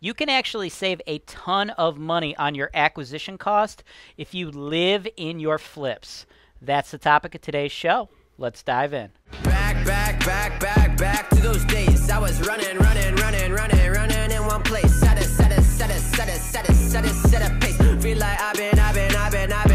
you can actually save a ton of money on your acquisition cost if you live in your flips. That's the topic of today's show. Let's dive in. Back to those days. I was running in one place. Set a pace. Feel like I've been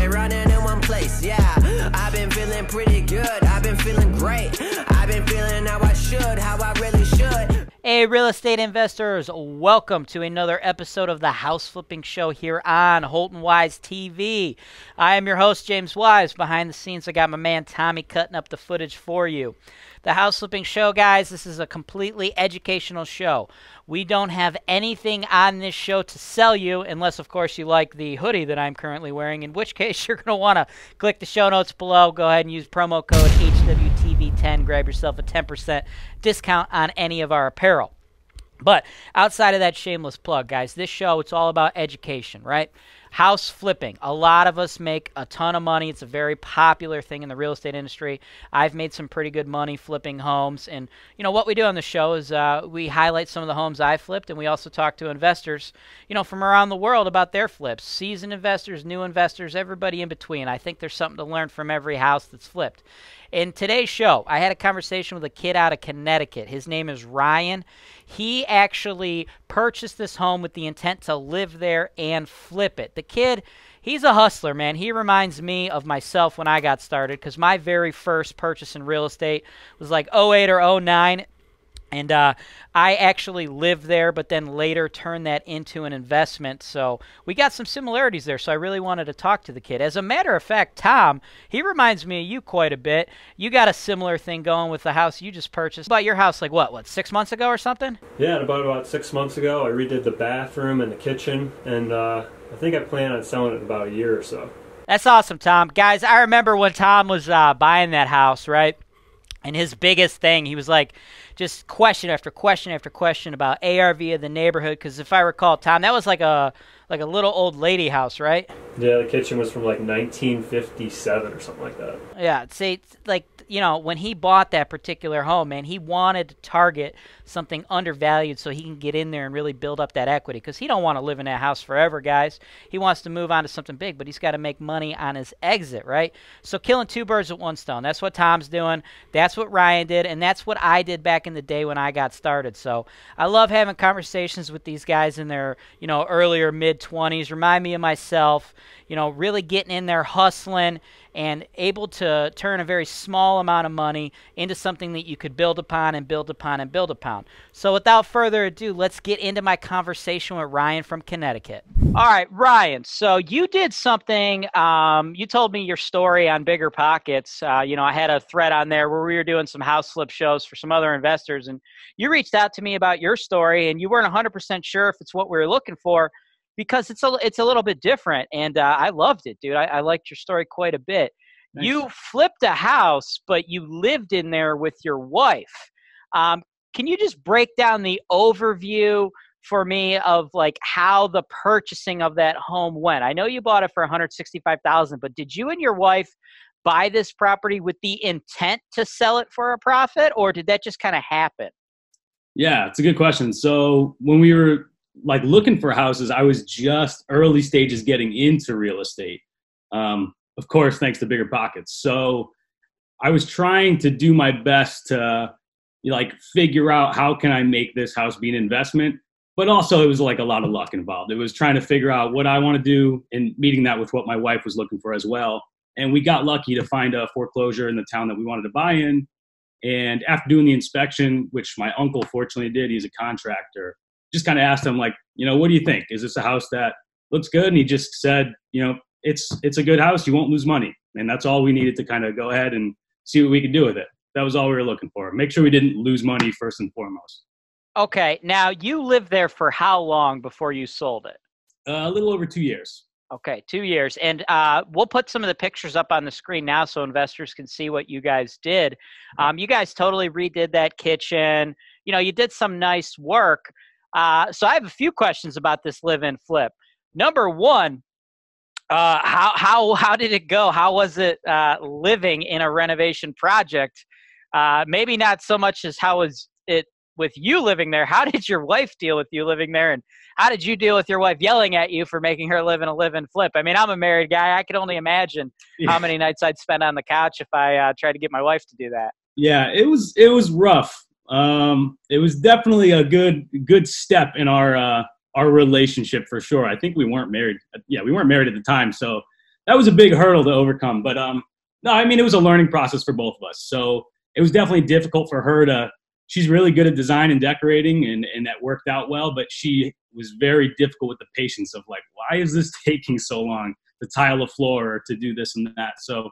running in one place. Yeah, I've been feeling pretty good. I've been feeling great. I've been feeling how I should, how I really should. Hey, real estate investors, welcome to another episode of the House Flipping Show here on Holton Wise TV. I am your host, James Wise. Behind the scenes, I got my man Tommy cutting up the footage for you. The House Flipping Show, guys, this is a completely educational show. We don't have anything on this show to sell you unless, of course, you like the hoodie that I'm currently wearing, in which case you're going to want to click the show notes below. Go ahead and use promo code HWTV10. Grab yourself a 10% discount on any of our apparel. But outside of that shameless plug, guys, this show, it's all about education, right? House flipping. A lot of us make a ton of money. It's a very popular thing in the real estate industry. I've made some pretty good money flipping homes. And, you know, what we do on the show is we highlight some of the homes I flipped, and we also talk to investors, you know, from around the world about their flips. Seasoned investors, new investors, everybody in between. I think there's something to learn from every house that's flipped. In today's show, I had a conversation with a kid out of Connecticut. His name is Ryan. He actually purchased this home with the intent to live there and flip it. The kid, he's a hustler, man. He reminds me of myself when I got started, because my very first purchase in real estate was like 08 or 09. And I actually lived there, but then later turned that into an investment. So we got some similarities there, so I really wanted to talk to the kid. As a matter of fact, Tom, he reminds me of you quite a bit. You got a similar thing going with the house you just purchased. About your house, like what, 6 months ago or something? Yeah, about 6 months ago, I redid the bathroom and the kitchen, and I think I plan on selling it in about a year or so. That's awesome, Tom. Guys, I remember when Tom was buying that house, right? And his biggest thing, he was like, just question after question after question about ARV of the neighborhood. Because if I recall, Tom, that was like a little old lady house, right? Yeah, the kitchen was from like 1957 or something like that. Yeah, see, like, you know, when he bought that particular home, man, he wanted to target something undervalued so he can get in there and really build up that equity, because he don't want to live in that house forever, guys. He wants to move on to something big, but he's got to make money on his exit, right? So killing two birds with one stone. That's what Tom's doing. That's what Ryan did, and that's what I did back in the day when I got started. So I love having conversations with these guys in their, you know, earlier mid-20s. Remind me of myself, you know, really getting in there, hustling, and able to turn a very small amount of money into something that you could build upon and build upon and build upon. So without further ado, let's get into my conversation with Ryan from Connecticut. All right, Ryan, so you did something. You told me your story on BiggerPockets. You know, I had a thread on there where we were doing some house flip shows for some other investors, and you reached out to me about your story, and you weren't 100% sure if it's what we were looking for, because it's a little bit different, and I loved it, dude. I liked your story quite a bit. Nice. You flipped a house, but you lived in there with your wife. Can you just break down the overview for me of like how the purchasing of that home went? I know you bought it for $165,000, but did you and your wife buy this property with the intent to sell it for a profit, or did that just kind of happen? Yeah, it's a good question. So when we were like looking for houses, I was just early stages getting into real estate. Of course, thanks to BiggerPockets. So I was trying to do my best to like figure out how can I make this house be an investment, but also it was like a lot of luck involved. It was trying to figure out what I want to do and meeting that with what my wife was looking for as well. And we got lucky to find a foreclosure in the town that we wanted to buy in. And after doing the inspection, which my uncle fortunately did, he's a contractor, just kind of asked him, like, you know, what do you think? Is this a house that looks good? And he just said, you know, it's a good house. You won't lose money. And that's all we needed to kind of go ahead and see what we could do with it. That was all we were looking for. Make sure we didn't lose money first and foremost. Okay. Now, you lived there for how long before you sold it? A little over 2 years. Okay, 2 years. And we'll put some of the pictures up on the screen now so investors can see what you guys did. You guys totally redid that kitchen. You know, you did some nice work. So I have a few questions about this live-in flip. Number one, how did it go? How was it living in a renovation project? Maybe not so much as how was it with you living there, how did your wife deal with you living there? And how did you deal with your wife yelling at you for making her live in a live and flip? I mean, I'm a married guy. I could only imagine how many nights I'd spend on the couch if I tried to get my wife to do that. Yeah, it was rough. It was definitely a good step in our relationship for sure. I think we weren't married. Yeah, we weren't married at the time. So that was a big hurdle to overcome. But no, I mean, it was a learning process for both of us. So it was definitely difficult for her to, she's really good at design and decorating, and that worked out well, but she was very difficult with the patience of like, why is this taking so long to tile the floor or to do this and that? So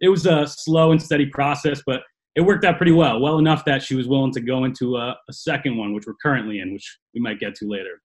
it was a slow and steady process, but it worked out pretty well enough that she was willing to go into a second one, which we're currently in, which we might get to later.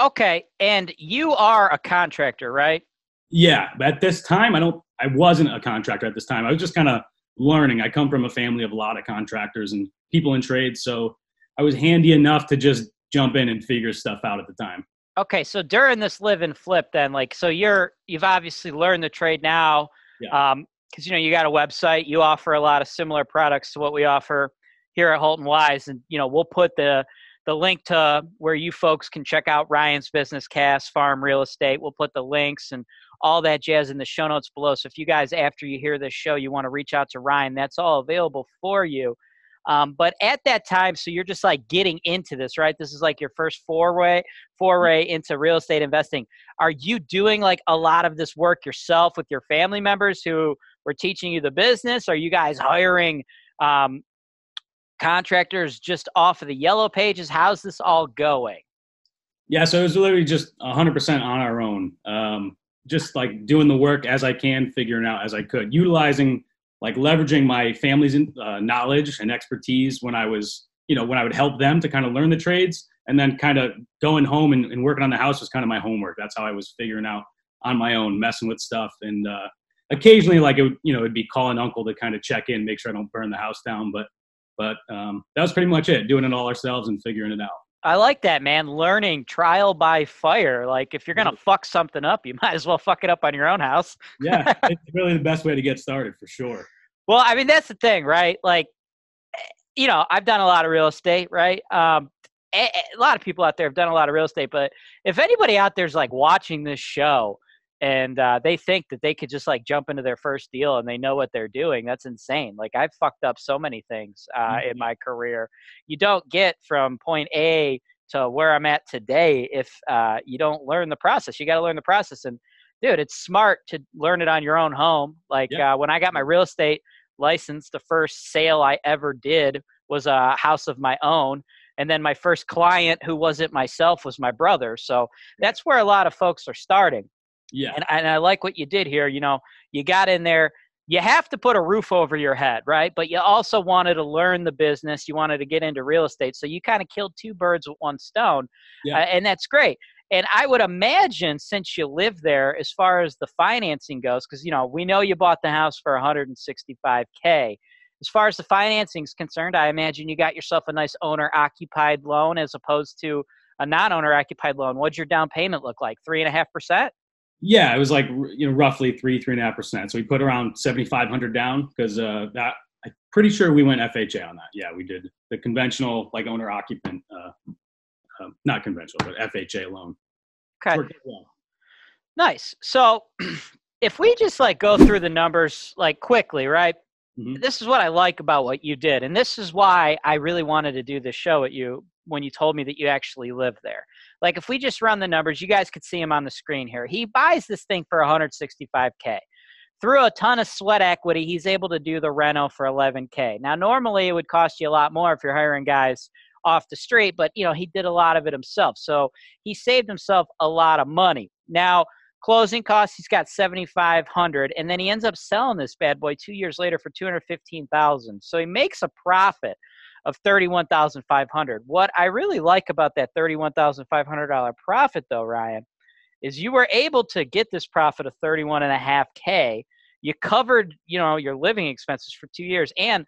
Okay. And you are a contractor, right? Yeah. But at this time, I wasn't a contractor at this time. I was just kind of learning. I come from a family of a lot of contractors and people in trade. So I was handy enough to just jump in and figure stuff out at the time. Okay. So during this live and flip then, like, so you've obviously learned the trade now. Yeah. Because, you know, you got a website, you offer a lot of similar products to what we offer here at Holton Wise. And, you know, we'll put the link to where you folks can check out Ryan's business, Cass Farm Real Estate. We'll put the links and all that jazz in the show notes below. So if you guys, after you hear this show, you want to reach out to Ryan, that's all available for you. But at that time, so you're just like getting into this, right? This is like your first foray into real estate investing. Are you doing like a lot of this work yourself with your family members who were teaching you the business? Are you guys hiring contractors just off of the yellow pages? How's this all going? Yeah, so it was literally just 100% on our own. Just like doing the work as I can, figuring out as I could, utilizing like leveraging my family's knowledge and expertise when I was, you know, when I would help them to kind of learn the trades, and then kind of going home and working on the house was kind of my homework. That's how I was figuring out on my own, messing with stuff. And occasionally, like, it'd be calling uncle to kind of check in, make sure I don't burn the house down. But that was pretty much it, doing it all ourselves and figuring it out. I like that, man. Learning trial by fire. Like, if you're going to fuck something up, you might as well fuck it up on your own house. Yeah, it's really the best way to get started for sure. Well, I mean, that's the thing, right? Like, you know, I've done a lot of real estate, right? A lot of people out there have done a lot of real estate, but if anybody out there's like watching this show and they think that they could just like jump into their first deal and they know what they're doing, that's insane. Like, I've fucked up so many things in my career. You don't get from point A to where I'm at today if you don't learn the process. You got to learn the process. And dude, it's smart to learn it on your own home. Like, when I got my real estate license, the first sale I ever did was a house of my own. And then my first client who wasn't myself was my brother. So that's where a lot of folks are starting. Yeah. And I like what you did here. You know, you got in there, you have to put a roof over your head, right? But you also wanted to learn the business. You wanted to get into real estate. So you kind of killed two birds with one stone. Yeah. And that's great. And I would imagine since you live there, as far as the financing goes, because, you know, we know you bought the house for $165K. As far as the financing is concerned, I imagine you got yourself a nice owner-occupied loan as opposed to a non-owner-occupied loan. What'd your down payment look like? 3.5%? Yeah, it was like, you know, roughly 3.5%. So we put around 7,500 down because that, I'm pretty sure we went FHA on that. Yeah, we did the conventional, like owner occupant, not conventional, but FHA loan. Okay. Nice. So if we just like go through the numbers like quickly, right? Mm-hmm. This is what I like about what you did. And this is why I really wanted to do this show at you when you told me that you actually live there. Like, if we just run the numbers, you guys could see him on the screen here. He buys this thing for $165K. Through a ton of sweat equity, he's able to do the reno for $11K. Now, normally it would cost you a lot more if you're hiring guys off the street, but, you know, he did a lot of it himself. So he saved himself a lot of money. Now, closing costs, he's got $7,500, and then he ends up selling this bad boy 2 years later for $215,000. So he makes a profit of $31,500. What I really like about that $31,500 profit though, Ryan, is you were able to get this profit of $31.5K. You covered, you know, your living expenses for 2 years. And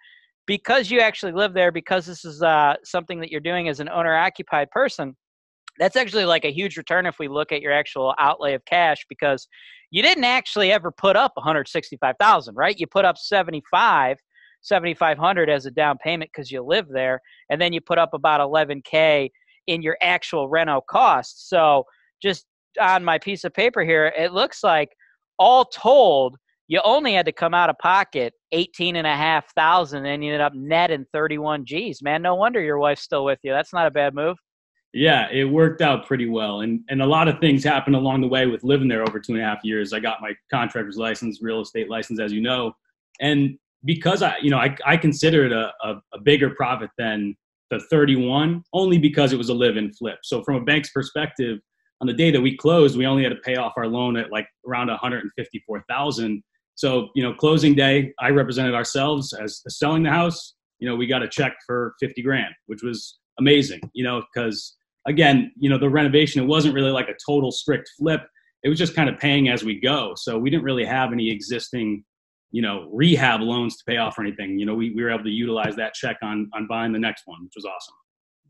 because you actually live there, because this is something that you're doing as an owner-occupied person, that's actually like a huge return if we look at your actual outlay of cash, because you didn't actually ever put up $165,000, right? You put up $75,000. $7,500 as a down payment because you live there, and then you put up about $11K in your actual reno costs. So just on my piece of paper here, it looks like all told, you only had to come out of pocket $18,500 and you ended up netting $31,000. Man, no wonder your wife's still with you. That's not a bad move. Yeah, it worked out pretty well. And a lot of things happened along the way with living there over 2.5 years. I got my contractor's license, real estate license, as you know. And because I consider it a bigger profit than the 31, only because it was a live-in flip. So from a bank's perspective, on the day that we closed, we only had to pay off our loan at like around $154,000. So, closing day, I represented ourselves as selling the house. We got a check for $50,000, which was amazing, because again, the renovation, it wasn't really like a total strict flip. It was just kind of paying as we go. So we didn't really have any existing, rehab loans to pay off or anything. We were able to utilize that check on buying the next one, which was awesome.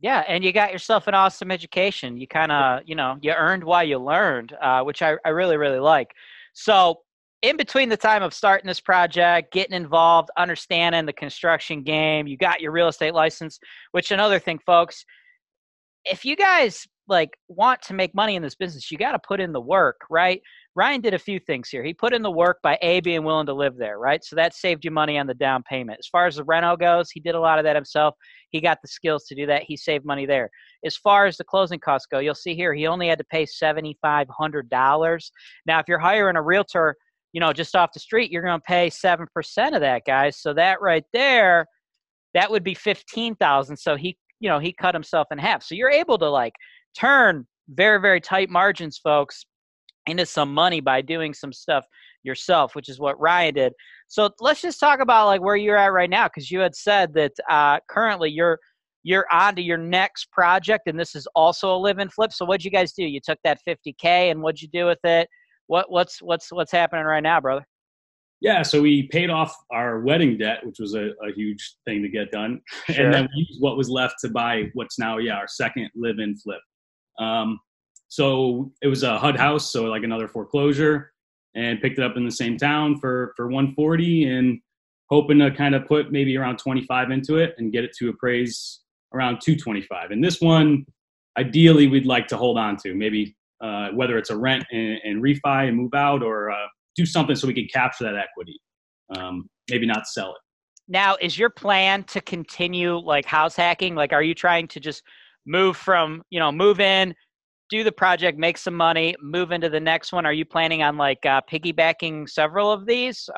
Yeah. And you got yourself an awesome education. You kind of, you earned while you learned, which I really, really like. So in between the time of starting this project, getting involved, understanding the construction game, you got your real estate license, which another thing, folks, if you guys want to make money in this business, you got to put in the work, right? Ryan did a few things here. He put in the work by being willing to live there, right? So that saved you money on the down payment. As far as the reno goes, he did a lot of that himself. He got the skills to do that. He saved money there. As far as the closing costs go, you'll see here, he only had to pay $7,500. Now, if you're hiring a realtor, just off the street, you're going to pay 7% of that, guys. So that right there, that would be $15,000. So he cut himself in half. So you're able to turn very, very tight margins, folks, into some money by doing some stuff yourself, which is what Ryan did. So let's just talk about where you're at right now, because you had said that currently you're on to your next project, and this is also a live-in flip. So what'd you guys do? You took that $50K, and what'd you do with it? What's happening right now, brother? Yeah, so we paid off our wedding debt, which was a huge thing to get done. Sure. And then we used what was left to buy what's now, our second live-in flip. So it was a HUD house, so another foreclosure, and picked it up in the same town for $140,000, and hoping to kind of put maybe around $25,000 into it and get it to appraise around $225,000. And this one, ideally, we'd like to hold on to, maybe whether it's a rent and refi and move out, or do something so we can capture that equity, maybe not sell it. Now, is your plan to continue house hacking? Are you trying to just move from, move in, do the project, make some money, move into the next one? Are you planning on piggybacking several of these?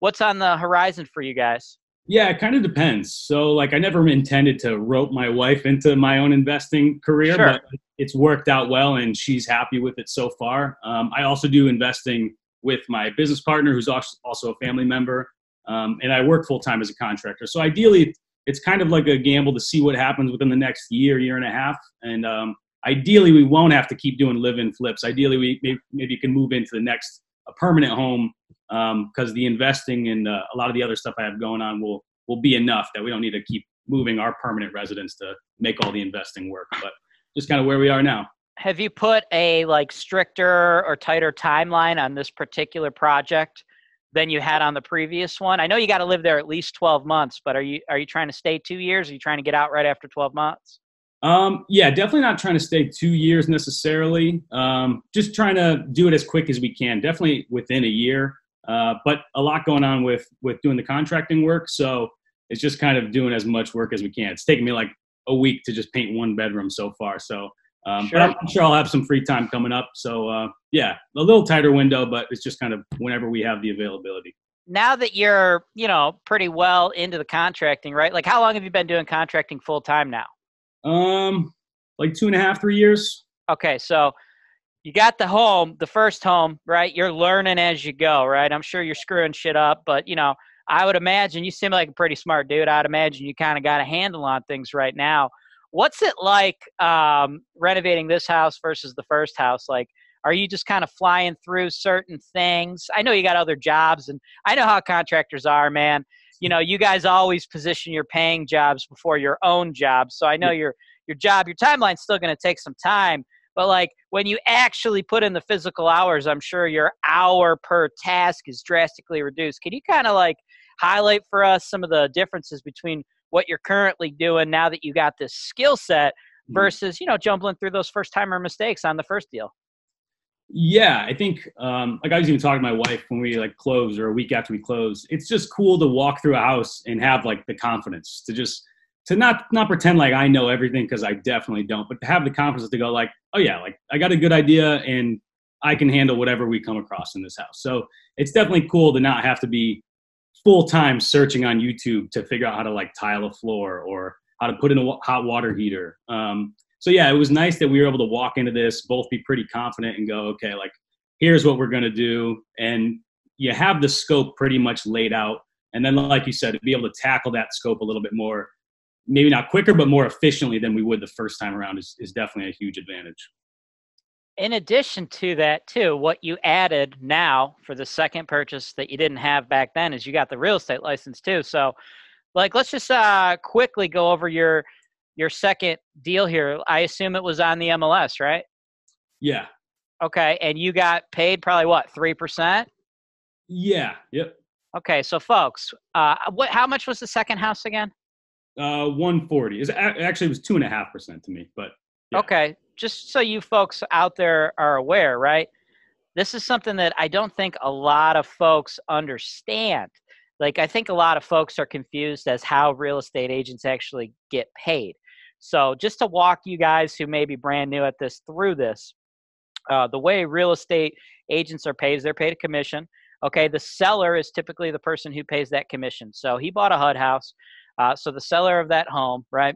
What's on the horizon for you guys? Yeah, it kind of depends. So I never intended to rope my wife into my own investing career, sure, but it's worked out well and she's happy with it so far. I also do investing with my business partner, who's also a family member. And I work full-time as a contractor. So ideally, it's kind of like a gamble to see what happens within the next year, year and a half. And ideally, we won't have to keep doing live-in flips. Ideally, we maybe can move into the next a permanent home, because the investing and a lot of the other stuff I have going on will be enough that we don't need to keep moving our permanent residence to make all the investing work. But just kind of where we are now. Have you put a stricter or tighter timeline on this particular project than you had on the previous one? I know you got to live there at least 12 months, but are you trying to stay 2 years? Are you trying to get out right after 12 months? Yeah, definitely not trying to stay 2 years necessarily. Just trying to do it as quick as we can, definitely within a year. But a lot going on with doing the contracting work. So it's just kind of doing as much work as we can. It's taken me a week to just paint one bedroom so far. So, sure. But I'm sure I'll have some free time coming up. So, yeah, a little tighter window, but it's just kind of whenever we have the availability. Now that you're, pretty well into the contracting, right? How long have you been doing contracting full time now? 2.5, 3 years. Okay. So you got the home, the first home, right? You're learning as you go, right? I'm sure you're screwing shit up, but I would imagine you seem like a pretty smart dude. I'd imagine you kind of got a handle on things right now. What's it renovating this house versus the first house? Are you just kind of flying through certain things? I know you got other jobs, and I know how contractors are, man. You guys always position your paying jobs before your own jobs. So I know your job, your timeline's still going to take some time, but when you actually put in the physical hours, I'm sure your hour per task is drastically reduced. Can you kind of highlight for us some of the differences between what you're currently doing now that you got this skill set versus, you know, jumbling through those first-timer mistakes on the first deal? Yeah, I think, like I was even talking to my wife when we like closed or a week after we closed, it's just cool to walk through a house and have like the confidence to just, to not pretend like I know everything, 'cause I definitely don't, but to have the confidence to go like, oh yeah, like I got a good idea and I can handle whatever we come across in this house. So it's definitely cool to not have to be full-time searching on YouTube to figure out how to like tile a floor or how to put in a hot water heater. So yeah, it was nice that we were able to walk into this, both be pretty confident and go, okay, like here's what we're going to do. And you have the scope pretty much laid out. And then like you said, to be able to tackle that scope a little bit more, maybe not quicker, but more efficiently than we would the first time around is definitely a huge advantage. In addition to that too, what you added now for the second purchase that you didn't have back then is you got the real estate license too. So like, let's just quickly go over your second deal here. I assume it was on the MLS, right? Yeah. Okay. And you got paid probably what, 3%? Yeah. Yep. Okay. So folks, how much was the second house again? 140. Actually, it was 2.5% to me, but yeah. Okay. Just so you folks out there are aware, right? This is something that I don't think a lot of folks understand. Like, I think a lot of folks are confused as how real estate agents actually get paid. So just to walk you guys who may be brand new at this through this, the way real estate agents are paid is they're paid a commission. Okay, the seller is typically the person who pays that commission. So he bought a HUD house. So the seller of that home, right,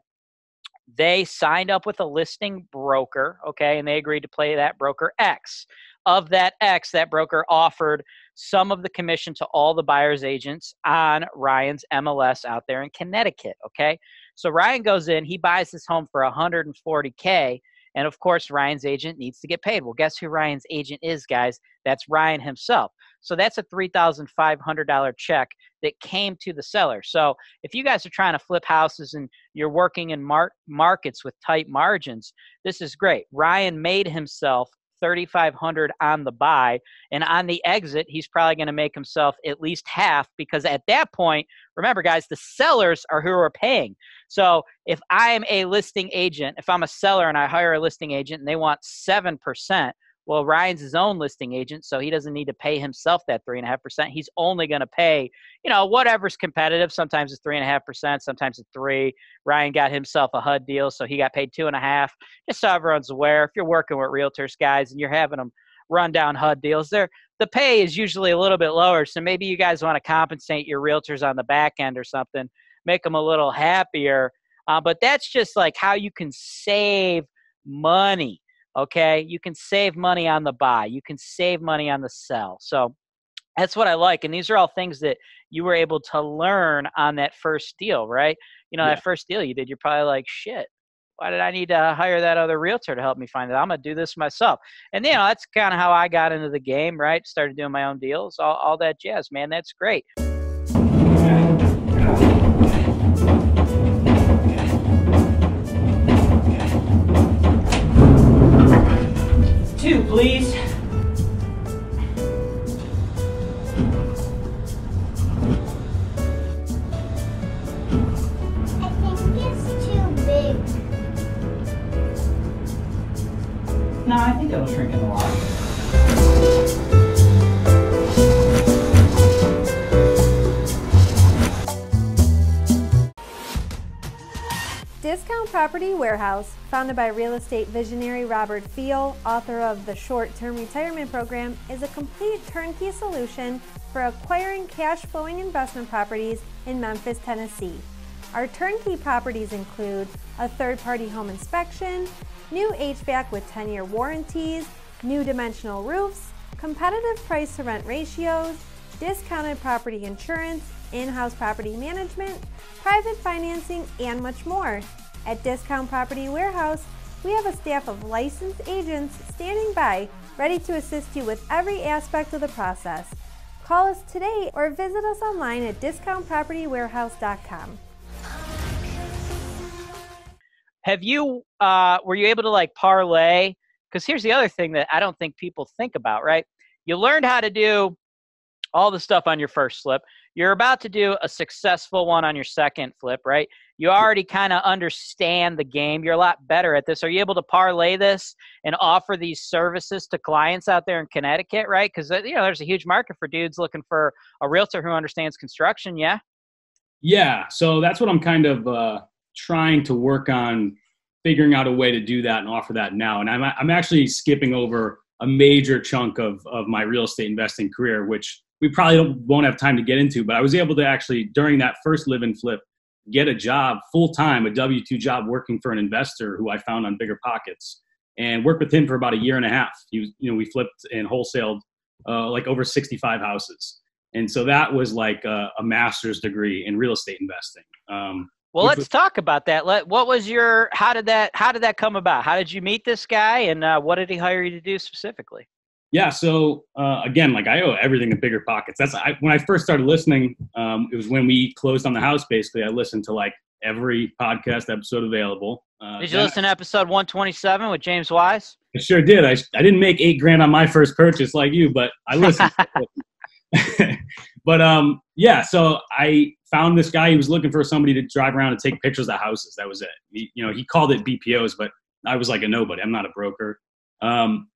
they signed up with a listing broker, okay, and they agreed to pay that broker X. Of that X, that broker offered some of the commission to all the buyer's agents on Ryan's MLS out there in Connecticut, okay? So Ryan goes in, he buys this home for $140K, and of course Ryan's agent needs to get paid. Well, guess who Ryan's agent is, guys? That's Ryan himself. So that's a $3,500 check that came to the seller. So if you guys are trying to flip houses and you're working in markets with tight margins, this is great. Ryan made himself $3,500 on the buy, and on the exit, he's probably going to make himself at least half, because at that point, remember guys, the sellers are who are paying. So if I am a listing agent, if I'm a seller and I hire a listing agent and they want 7%, well, Ryan's his own listing agent, so he doesn't need to pay himself that 3.5%. He's only going to pay, you know, whatever's competitive. Sometimes it's 3.5%, sometimes it's 3%. Ryan got himself a HUD deal, so he got paid 2.5%. Just so everyone's aware, if you're working with realtors, guys, and you're having them run down HUD deals, the pay is usually a little bit lower. So maybe you guys want to compensate your realtors on the back end or something, make them a little happier. But that's just like how you can save money. Okay, you can save money on the buy. You can save money on the sell. So that's what I like. And these are all things that you were able to learn on that first deal, right? You know, yeah. That first deal you did, you're probably like, shit, why did I need to hire that other realtor to help me find it? I'm going to do this myself. And, you know, that's kind of how I got into the game, right? Started doing my own deals, all that jazz, man. That's great. Please. Discount Property Warehouse, founded by real estate visionary Robert Fiel, author of The Short-Term Retirement Program, is a complete turnkey solution for acquiring cash-flowing investment properties in Memphis, Tennessee. Our turnkey properties include a third-party home inspection, new HVAC with 10-year warranties, new dimensional roofs, competitive price-to-rent ratios, discounted property insurance, in-house property management, private financing, and much more. At Discount Property Warehouse, we have a staff of licensed agents standing by, ready to assist you with every aspect of the process. Call us today or visit us online at discountpropertywarehouse.com. Have you, were you able to like parlay? Because here's the other thing that I don't think people think about, right? You learned how to do all the stuff on your first flip. You're about to do a successful one on your second flip, right? You already kind of understand the game. You're a lot better at this. Are you able to parlay this and offer these services to clients out there in Connecticut, right? Because, you know, there's a huge market for dudes looking for a realtor who understands construction, yeah? Yeah, so that's what I'm kind of trying to work on, figuring out a way to do that and offer that now. And I'm actually skipping over a major chunk of my real estate investing career, which we probably won't have time to get into, but I was able to actually, during that first live and flip, get a job full-time, a W-2 job working for an investor who I found on BiggerPockets, and worked with him for about a year and a half. He was, you know, we flipped and wholesaled like over 65 houses. And so that was like a master's degree in real estate investing. Well, let's talk about that. What was your, how did that come about? How did you meet this guy, and what did he hire you to do specifically? Yeah. So again, like I owe everything to BiggerPockets. When I first started listening, it was when we closed on the house. Basically, I listened to like every podcast episode available. Did you listen to episode 127 with James Wise? I sure did. I didn't make $8,000 on my first purchase like you, but I listened. But yeah, so I found this guy. He was looking for somebody to drive around and take pictures of houses. That was it. He called it BPOs, but I was like a nobody. I'm not a broker.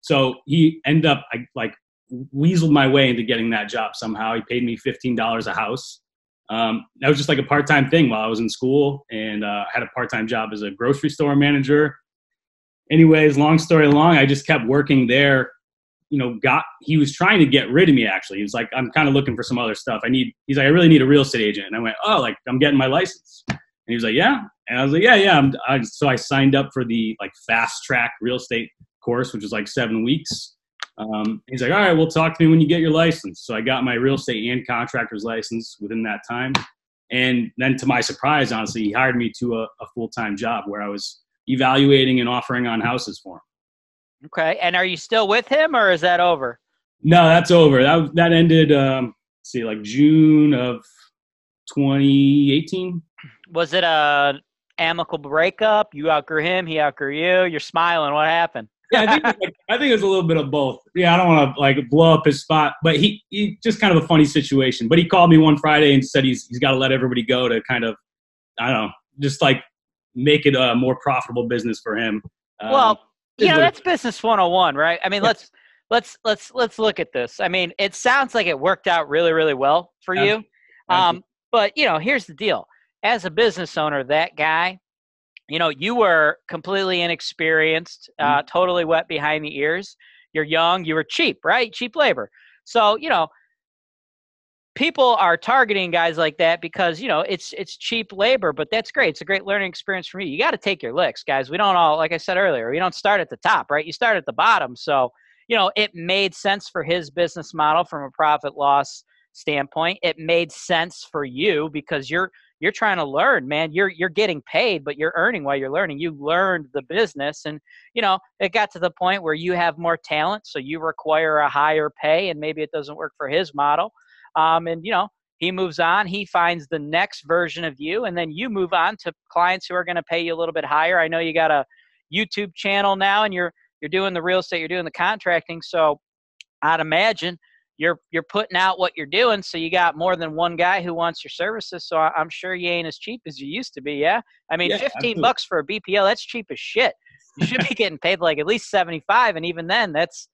So he ended up, I like weaseled my way into getting that job somehow. He paid me $15 a house. That was just like a part-time thing while I was in school, and had a part-time job as a grocery store manager. Anyways, long story long, I just kept working there. He was trying to get rid of me, actually. He was like, I'm kind of looking for some other stuff. He's like, I really need a real estate agent. And I went, oh, like I'm getting my license. And he was like, yeah. And I was like, yeah. So I signed up for the like fast track real estate course, which was like 7 weeks. He's like, all right, well, talk to me when you get your license. So I got my real estate and contractor's license within that time. And then to my surprise, honestly, he hired me to a full-time job where I was evaluating and offering on houses for him. Okay. And are you still with him, or is that over? No, that's over. That ended, like June of 2018. Was it a amicable breakup? You outgrew him, he outgrew you. You're smiling. What happened? Yeah, I think it was a little bit of both. Yeah, I don't want to like blow up his spot, but he just kind of a funny situation. But he called me one Friday and said he's got to let everybody go to kind of, I don't know, just like make it a more profitable business for him. Yeah, that's business 101, right? I mean, let's look at this. I mean, it sounds like it worked out really, really well for you. But here's the deal. As a business owner, that guy, you were completely inexperienced, totally wet behind the ears. You're young, you were cheap, right? Cheap labor. So, people are targeting guys like that because, it's cheap labor, but that's great. It's a great learning experience for you. You got to take your licks, guys. We don't all, like I said earlier, we don't start at the top, right? You start at the bottom. So, it made sense for his business model from a profit loss standpoint. It made sense for you because you're trying to learn, man. You're getting paid, but you're earning while you're learning. You learned the business, and it got to the point where you have more talent. So you require a higher pay, and maybe it doesn't work for his model. He moves on, he finds the next version of you, and then you move on to clients who are going to pay you a little bit higher. I know you got a YouTube channel now, and you're doing the real estate, you're doing the contracting. So I'd imagine you're putting out what you're doing. So you got more than one guy who wants your services. So I'm sure you ain't as cheap as you used to be. Yeah. I mean, yeah, 15 absolutely. Bucks for a BPO, that's cheap as shit. You should be getting paid like at least 75. And even then it's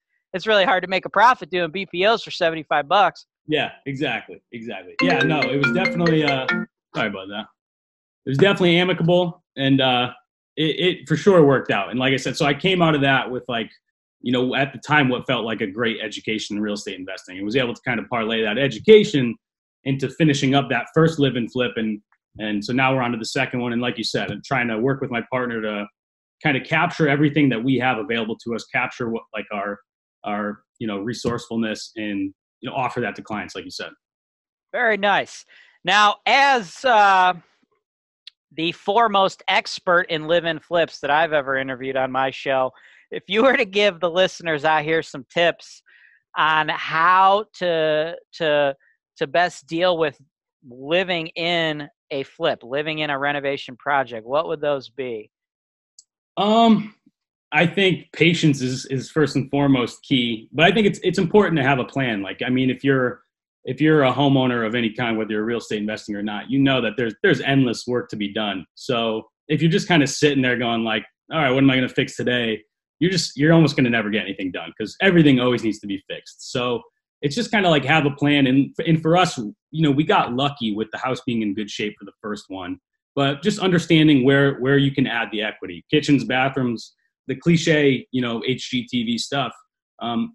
really hard to make a profit doing BPOs for 75 bucks. Yeah, exactly. Yeah, no, it was definitely, sorry about that. It was definitely amicable, and it for sure worked out. And like I said, so I came out of that with like, at the time what felt like a great education in real estate investing. I was able to kind of parlay that education into finishing up that first live and flip. And so now we're on to the second one. And like you said, I'm trying to work with my partner to kind of capture everything that we have available to us, capture what like our resourcefulness, and offer that to clients, like you said. Very nice. Now, as the foremost expert in live-in flips that I've ever interviewed on my show, if you were to give the listeners out here some tips on how to best deal with living in a flip, living in a renovation project, what would those be? I think patience is first and foremost key, but I think it's important to have a plan. Like, I mean, if you're if you're a homeowner of any kind, whether you're real estate investing or not, you know that there's endless work to be done. So if you're just kind of sitting there going like, all right, what am I going to fix today? You're almost going to never get anything done because everything always needs to be fixed. So it's just kind of like have a plan. And for us, you know, we got lucky with the house being in good shape for the first one, but just understanding where you can add the equity, kitchens, bathrooms, the cliche, you know, HGTV stuff.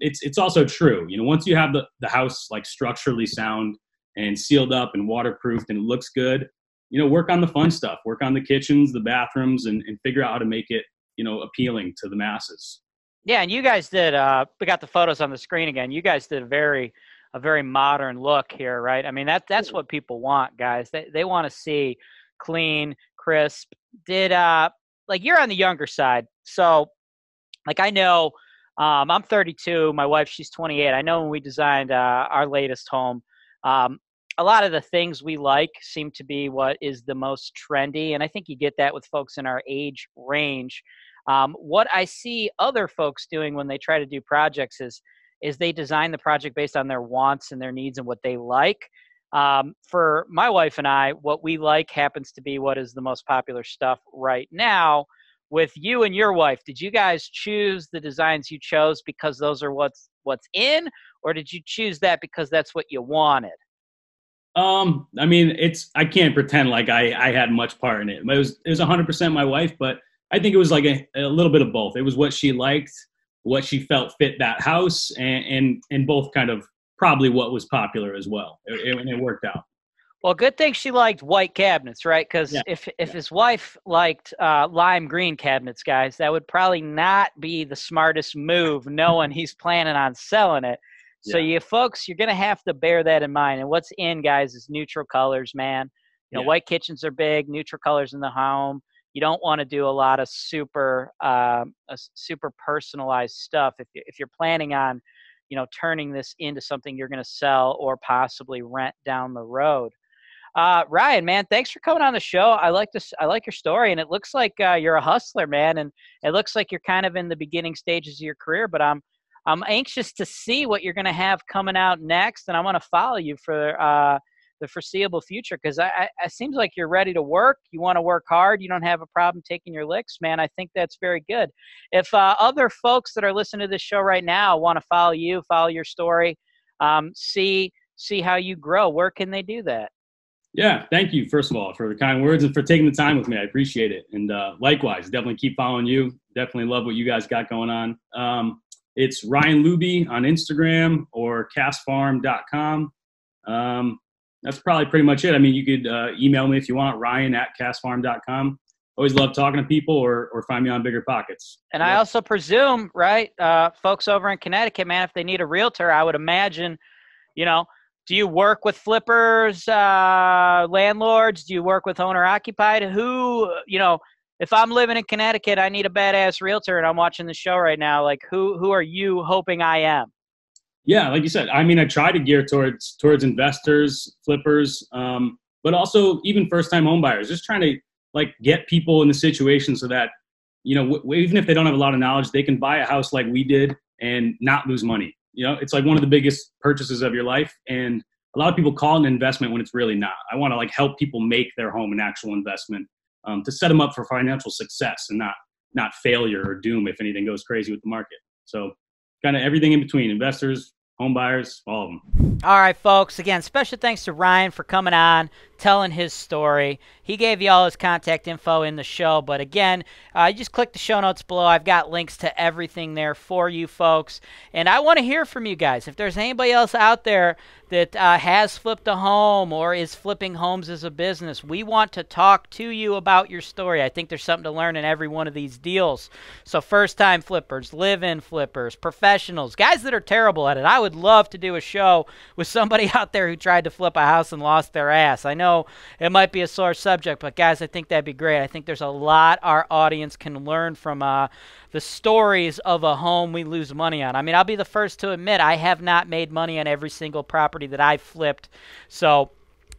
It's also true. You know, once you have the house like structurally sound and sealed up and waterproofed and it looks good, you know, work on the fun stuff, work on the kitchens, the bathrooms, and figure out how to make it, you know, appealing to the masses. Yeah. And you guys did, we got the photos on the screen again. You guys did a very modern look here, right? I mean, that's what people want, guys. They want to see clean, crisp. Like you're on the younger side. So like, I know, I'm 32, my wife, she's 28. I know when we designed, our latest home, a lot of the things we like seem to be what is the most trendy. And I think you get that with folks in our age range. What I see other folks doing when they try to do projects is they design the project based on their wants and their needs and what they like. For my wife and I, what we like happens to be what is the most popular stuff right now. With you and your wife, did you guys choose the designs you chose because those are what's in, or did you choose that because that's what you wanted? I mean, I can't pretend like I had much part in it. It was 100% my wife, but I think it was like a little bit of both. It was what she liked, what she felt fit that house, and both kind of probably what was popular as well. It worked out. Well, good thing she liked white cabinets, right? Because if his wife liked lime green cabinets, guys, that would probably not be the smartest move knowing he's planning on selling it. So you folks, you're going to have to bear that in mind. And what's in, guys, is neutral colors, man. You know, white kitchens are big, neutral colors in the home. You don't want to do a lot of super personalized stuff. If you're planning on, you know, turning this into something you're going to sell or possibly rent down the road. Ryan, man, thanks for coming on the show. I like your story, and it looks like you're a hustler, man. And it looks like you're kind of in the beginning stages of your career, but I'm anxious to see what you're going to have coming out next, and I want to follow you for the foreseeable future because it seems like you're ready to work. You want to work hard. You don't have a problem taking your licks, man. I think that's very good. If other folks that are listening to this show right now want to follow you, follow your story, see how you grow, where can they do that? Yeah, thank you, first of all, for the kind words and for taking the time with me. I appreciate it. And likewise, definitely keep following you. Definitely love what you guys got going on. It's Ryan Luby on Instagram or cassfarm.com. That's probably pretty much it. I mean, you could email me if you want, ryan@cassfarm.com. Always love talking to people or find me on BiggerPockets. And I also presume, right, folks over in Connecticut, man, if they need a realtor, I would imagine, you know, do you work with flippers, landlords? Do you work with owner-occupied? Who, you know, if I'm living in Connecticut, I need a badass realtor and I'm watching the show right now. Like who are you hoping I am? Yeah. Like you said, I mean, I try to gear towards investors, flippers, but also even first time home buyers, just trying to like get people in the situation so that, you know, even if they don't have a lot of knowledge, they can buy a house like we did and not lose money. You know, it's like one of the biggest purchases of your life. And a lot of people call it an investment when it's really not. I want to like help people make their home an actual investment. To set them up for financial success and not failure or doom if anything goes crazy with the market. So kind of everything in between, investors, home buyers, all of them. All right, folks. Again, special thanks to Ryan for coming on, telling his story. He gave you all his contact info in the show. But again, you just click the show notes below. I've got links to everything there for you folks. And I want to hear from you guys. If there's anybody else out there that has flipped a home or is flipping homes as a business, we want to talk to you about your story. I think there's something to learn in every one of these deals. So first-time flippers, live-in flippers, professionals, guys that are terrible at it. I would love to do a show with somebody out there who tried to flip a house and lost their ass. I know it might be a sore subject, but guys, I think that'd be great. I think there's a lot our audience can learn from the stories of a home we lose money on. I mean, I'll be the first to admit I have not made money on every single property that I flipped. So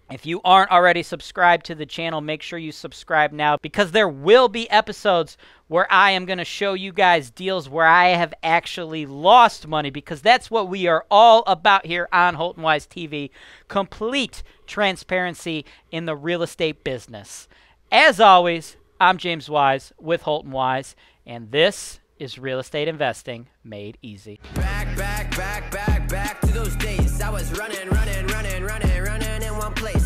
If you aren't already subscribed to the channel, make sure you subscribe now, because there will be episodes where I am going to show you guys deals where I have actually lost money, because that's what we are all about here on Holton Wise TV, complete transparency in the real estate business. As always, I'm James Wise with Holton Wise, and this is Real Estate Investing Made Easy. Back to those days I was running in one place.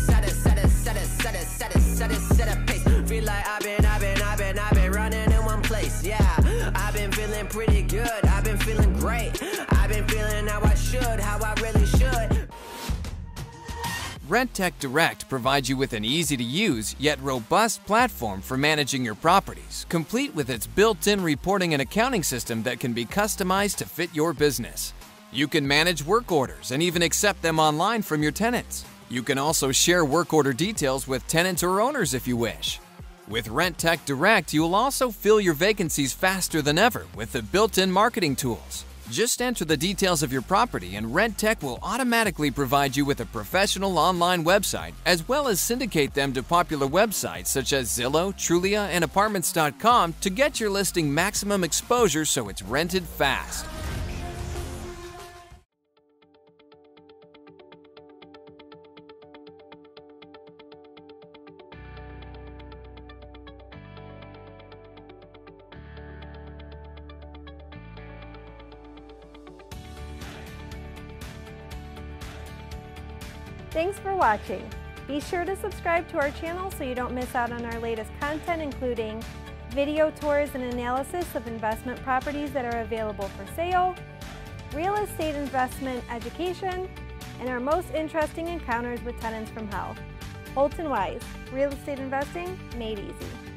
Set a pace. Feel like I've been running in one place. Yeah, I've been feeling pretty good. I've been feeling great. I've been feeling how I should, how I really should. Rentec Direct provides you with an easy-to-use yet robust platform for managing your properties, complete with its built-in reporting and accounting system that can be customized to fit your business. You can manage work orders and even accept them online from your tenants. You can also share work order details with tenants or owners if you wish. With Rentec Direct, you'll also fill your vacancies faster than ever with the built-in marketing tools. Just enter the details of your property and Rentec will automatically provide you with a professional online website, as well as syndicate them to popular websites such as Zillow, Trulia, and Apartments.com to get your listing maximum exposure so it's rented fast. Thanks for watching. Be sure to subscribe to our channel so you don't miss out on our latest content, including video tours and analysis of investment properties that are available for sale, real estate investment education, and our most interesting encounters with tenants from hell. Holton Wise, real estate investing made easy.